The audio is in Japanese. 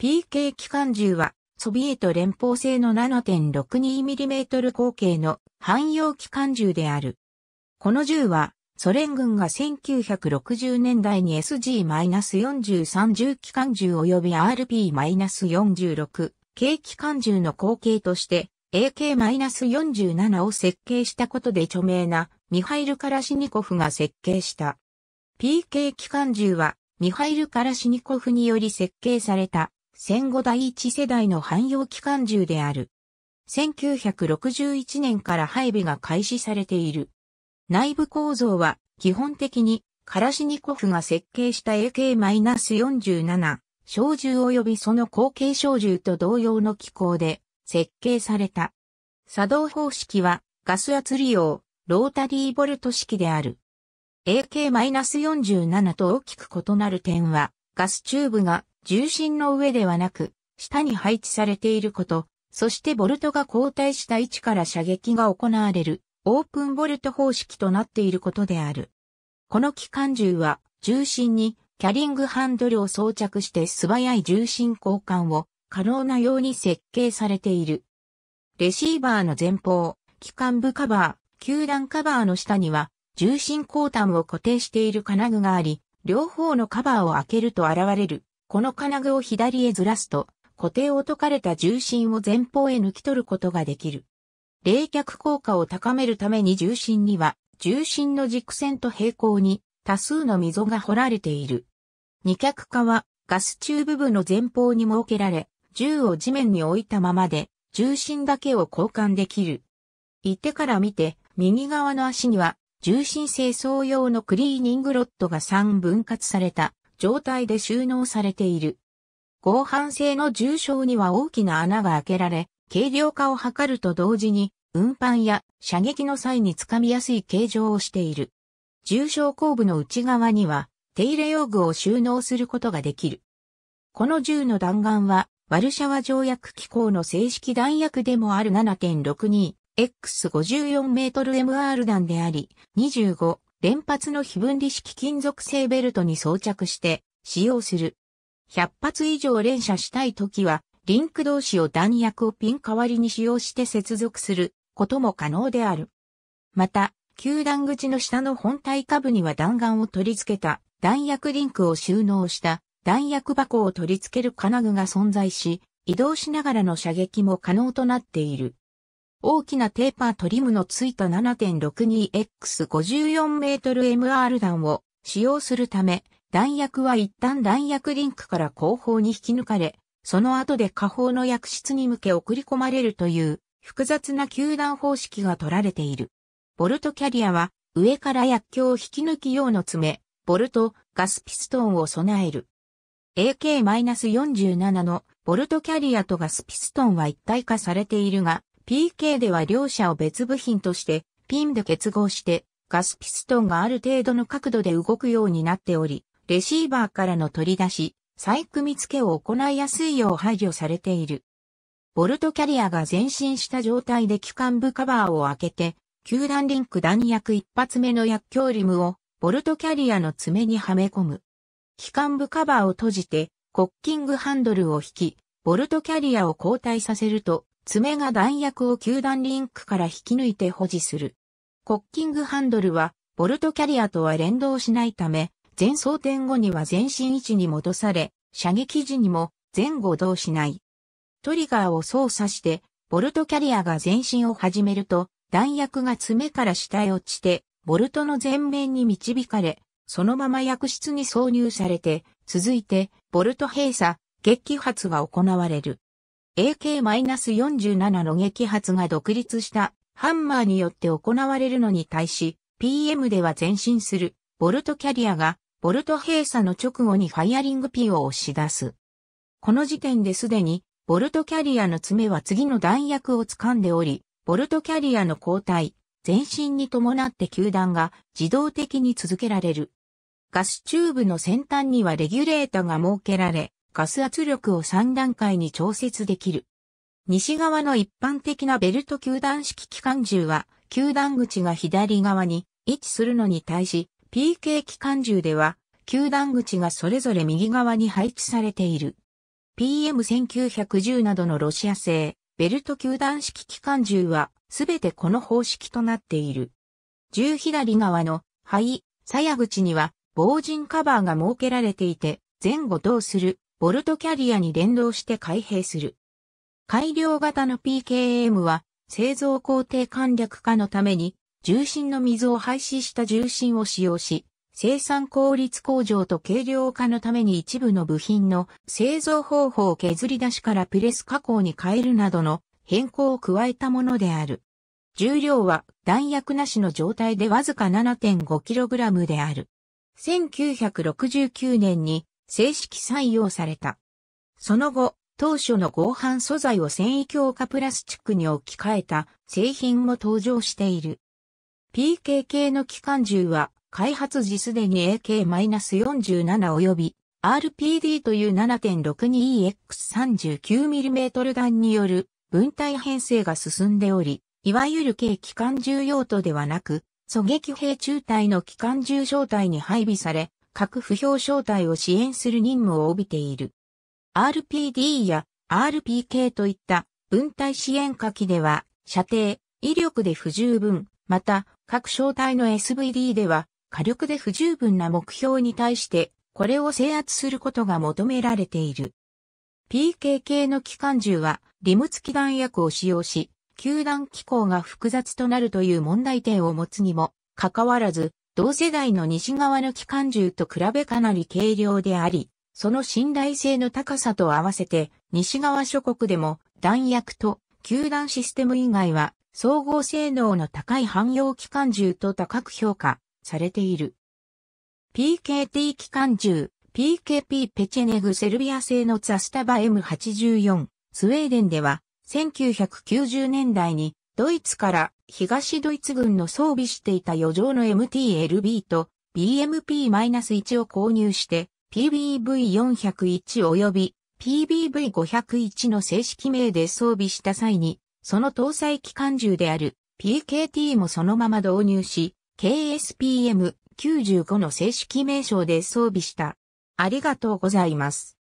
PK 機関銃は、ソビエト連邦製の 7.62mm 口径の汎用機関銃である。この銃は、ソ連軍が1960年代に SG-43 重機関銃及び RP-46K 機関銃の後継として、AK-47 を設計したことで著名なミハイル・カラシニコフが設計した。PK 機関銃は、ミハイル・カラシニコフにより設計された。戦後第一世代の汎用機関銃である。1961年から配備が開始されている。内部構造は基本的にカラシニコフが設計した AK-47 小銃及びその後継小銃と同様の機構で設計された。作動方式はガス圧利用、ロータリーボルト式である。AK-47 と大きく異なる点はガスチューブが重心の上ではなく、下に配置されていること、そしてボルトが交代した位置から射撃が行われる、オープンボルト方式となっていることである。この機関銃は、重心にキャリングハンドルを装着して素早い重心交換を可能なように設計されている。レシーバーの前方、機関部カバー、球弾カバーの下には、重心後端を固定している金具があり、両方のカバーを開けると現れる。この金具を左へずらすと、固定を解かれた重心を前方へ抜き取ることができる。冷却効果を高めるために重心には、重心の軸線と平行に多数の溝が掘られている。二脚架はガスチューブ部の前方に設けられ、銃を地面に置いたままで、重心だけを交換できる。一手から見て、右側の足には、重心清掃用のクリーニングロッドが3分割された。状態で収納されている。合板製の銃床には大きな穴が開けられ、軽量化を図ると同時に、運搬や射撃の際に掴みやすい形状をしている。銃床後部の内側には、手入れ用具を収納することができる。この銃の弾丸は、ワルシャワ条約機構の正式弾薬でもある 7.62×54mm MR 弾であり、25。連発の非分離式金属製ベルトに装着して使用する。100発以上連射したいときは、リンク同士を弾薬をピン代わりに使用して接続することも可能である。また、球弾口の下の本体下部には弾丸を取り付けた弾薬リンクを収納した弾薬箱を取り付ける金具が存在し、移動しながらの射撃も可能となっている。大きなテーパートリムのついた 7.62×54mm MR 弾を使用するため、弾薬は一旦弾薬リンクから後方に引き抜かれ、その後で下方の薬室に向け送り込まれるという複雑な球弾方式が取られている。ボルトキャリアは上から薬莢を引き抜き用の爪、ボルト、ガスピストンを備える。AK-47 のボルトキャリアとガスピストンは一体化されているが、PK では両者を別部品としてピンで結合してガスピストンがある程度の角度で動くようになっており、レシーバーからの取り出し、再組み付けを行いやすいよう配慮されている。ボルトキャリアが前進した状態で機関部カバーを開けて、球弾リンク弾薬一発目の薬莢リムをボルトキャリアの爪にはめ込む。機関部カバーを閉じて、コッキングハンドルを引き、ボルトキャリアを交代させると、爪が弾薬を球弾リンクから引き抜いて保持する。コッキングハンドルは、ボルトキャリアとは連動しないため、前装填後には前進位置に戻され、射撃時にも前後動しない。トリガーを操作して、ボルトキャリアが前進を始めると、弾薬が爪から下へ落ちて、ボルトの前面に導かれ、そのまま薬室に挿入されて、続いて、ボルト閉鎖、撃発が行われる。AK-47 の撃発が独立したハンマーによって行われるのに対し、PM では前進するボルトキャリアがボルト閉鎖の直後にファイアリングピンを押し出す。この時点ですでにボルトキャリアの爪は次の弾薬を掴んでおり、ボルトキャリアの交代、前進に伴って球弾が自動的に続けられる。ガスチューブの先端にはレギュレータが設けられ、ガス圧力を3段階に調節できる。西側の一般的なベルト球弾式機関銃は、球弾口が左側に位置するのに対し、PK 機関銃では、球弾口がそれぞれ右側に配置されている。PM1910 などのロシア製、ベルト球弾式機関銃は、すべてこの方式となっている。銃左側の肺、鞘口には、防塵カバーが設けられていて、前後動する、ボルトキャリアに連動して開閉する。改良型の PKM は、製造工程簡略化のために、重心の溝を廃止した重心を使用し、生産効率向上と軽量化のために一部の部品の製造方法を削り出しからプレス加工に変えるなどの変更を加えたものである。重量は弾薬なしの状態でわずか 7.5kg である。1969年に正式採用された。その後、当初の合板素材を繊維強化プラスチックに置き換えた製品も登場している。PK 系の機関銃は、開発時すでに AK-47 及び RPD という 7.62EX39mm 弾による分隊編成が進んでおり、いわゆる軽機関銃用途ではなく、狙撃兵中隊の機関銃小隊に配備され、各歩兵小隊を支援する任務を帯びている。RPD や RPK といった分隊支援下記では、射程、威力で不十分、また各小隊の SVD では、火力で不十分な目標に対して、これを制圧することが求められている。PK 系の機関銃は、リム付き弾薬を使用し、球弾機構が複雑となるという問題点を持つにも、かかわらず、同世代の西側の機関銃と比べかなり軽量であり、その信頼性の高さと合わせて、西側諸国でも、弾薬と球弾システム以外は、総合性能の高い汎用機関銃と高く評価されている。PKT 機関銃、PKP ペチェネグセルビア製のザスタバ M84、スウェーデンでは1990年代にドイツから東ドイツ軍の装備していた余剰の MT-LB と BMP-1 を購入して PBV-401 及び PBV-501 の正式名で装備した際に、その搭載機関銃である PKT もそのまま導入し、KSPM-95 の正式名称で装備した。ありがとうございます。